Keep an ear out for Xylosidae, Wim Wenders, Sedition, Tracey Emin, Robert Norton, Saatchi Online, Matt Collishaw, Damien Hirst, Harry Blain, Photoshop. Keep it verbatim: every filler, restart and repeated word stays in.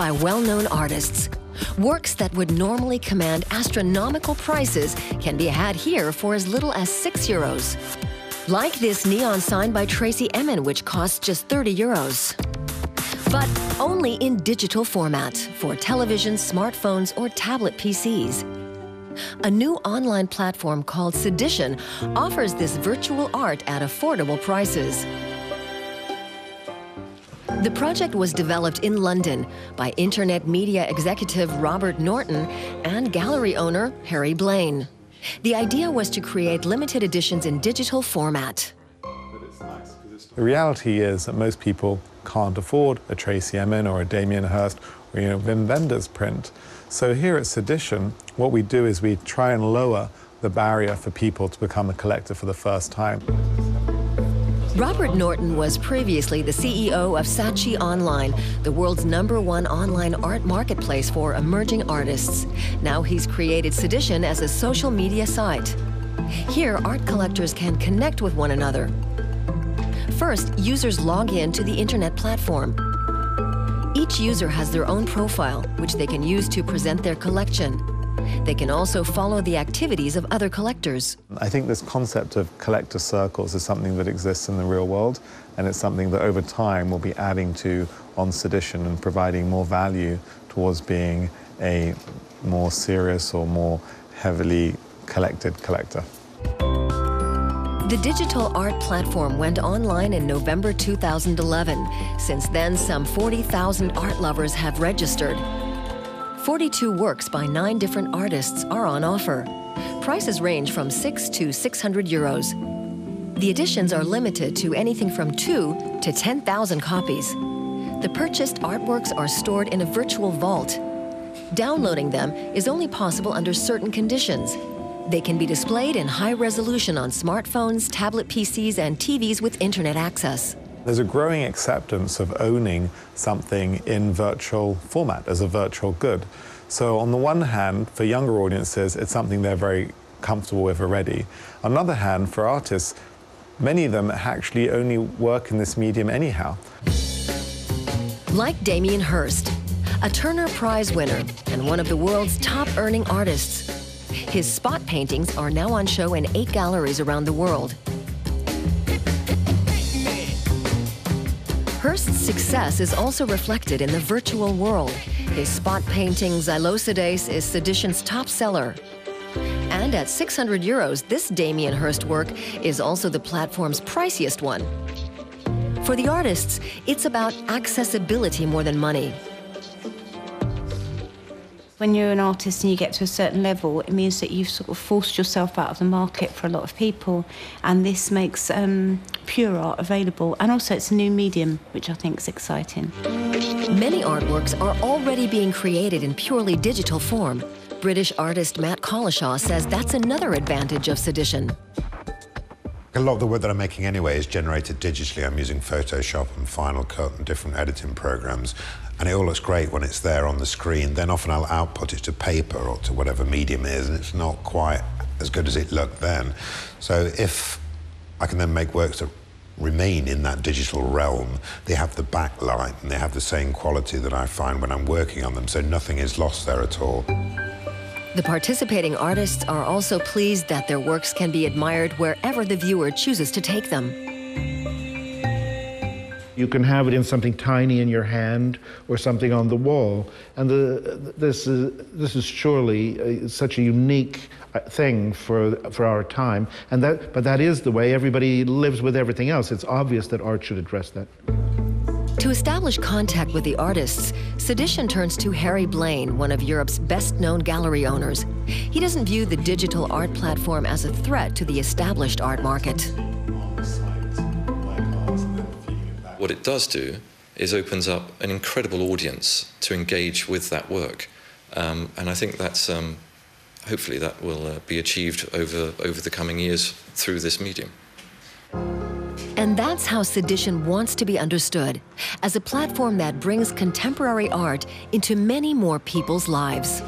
by well-known artists. Works that would normally command astronomical prices can be had here for as little as six euros. Like this neon sign by Tracey Emin, which costs just thirty euros. But only in digital format for television, smartphones, or tablet P Cs. A new online platform called Sedition offers this virtual art at affordable prices. The project was developed in London by internet media executive Robert Norton and gallery owner Harry Blain. The idea was to create limited editions in digital format. The reality is that most people can't afford a Tracey Emin or a Damien Hirst or, you know, Wim Wenders print. So here at Sedition, what we do is we try and lower the barrier for people to become a collector for the first time. Robert Norton was previously the C E O of Saatchi Online, the world's number one online art marketplace for emerging artists. Now he's created Sedition as a social media site. Here, art collectors can connect with one another. First, users log in to the internet platform. Each user has their own profile, which they can use to present their collection. They can also follow the activities of other collectors. I think this concept of collector circles is something that exists in the real world, and it's something that over time we'll be adding to on Sedition and providing more value towards being a more serious or more heavily collected collector. The digital art platform went online in November two thousand eleven. Since then, some forty thousand art lovers have registered. forty-two works by nine different artists are on offer. Prices range from six to six hundred euros. The editions are limited to anything from two to ten thousand copies. The purchased artworks are stored in a virtual vault. Downloading them is only possible under certain conditions. They can be displayed in high resolution on smartphones, tablet P Cs, and T Vs with internet access. There's a growing acceptance of owning something in virtual format as a virtual good. So on the one hand, for younger audiences, it's something they're very comfortable with already. On the other hand, for artists, many of them actually only work in this medium anyhow. Like Damien Hirst, a Turner Prize winner and one of the world's top-earning artists. His spot paintings are now on show in eight galleries around the world. Hirst's success is also reflected in the virtual world. His spot painting, Xylosidae, is Sedition's top seller. And at six hundred euros, this Damien Hirst work is also the platform's priciest one. For the artists, it's about accessibility more than money. When you're an artist and you get to a certain level, it means that you've sort of forced yourself out of the market for a lot of people, and this makes um, pure art available. And also it's a new medium, which I think is exciting. Many artworks are already being created in purely digital form. British artist Matt Collishaw says that's another advantage of Sedition. A lot of the work that I'm making anyway is generated digitally. I'm using Photoshop and Final Cut and different editing programs, and it all looks great when it's there on the screen. Then often I'll output it to paper or to whatever medium it is, and it's not quite as good as it looked then. So if I can then make works that remain in that digital realm, they have the backlight and they have the same quality that I find when I'm working on them, so nothing is lost there at all. The participating artists are also pleased that their works can be admired wherever the viewer chooses to take them. You can have it in something tiny in your hand or something on the wall, and the, this is this is surely such a unique thing for for our time. And that, but that is the way everybody lives with everything else. It's obvious that art should address that. To establish contact with the artists, Sedition turns to Harry Blain, one of Europe's best-known gallery owners. He doesn't view the digital art platform as a threat to the established art market. What it does do is opens up an incredible audience to engage with that work. Um, and I think that's, um, hopefully that will uh, be achieved over, over the coming years through this medium. And that's how Sedition wants to be understood, as a platform that brings contemporary art into many more people's lives.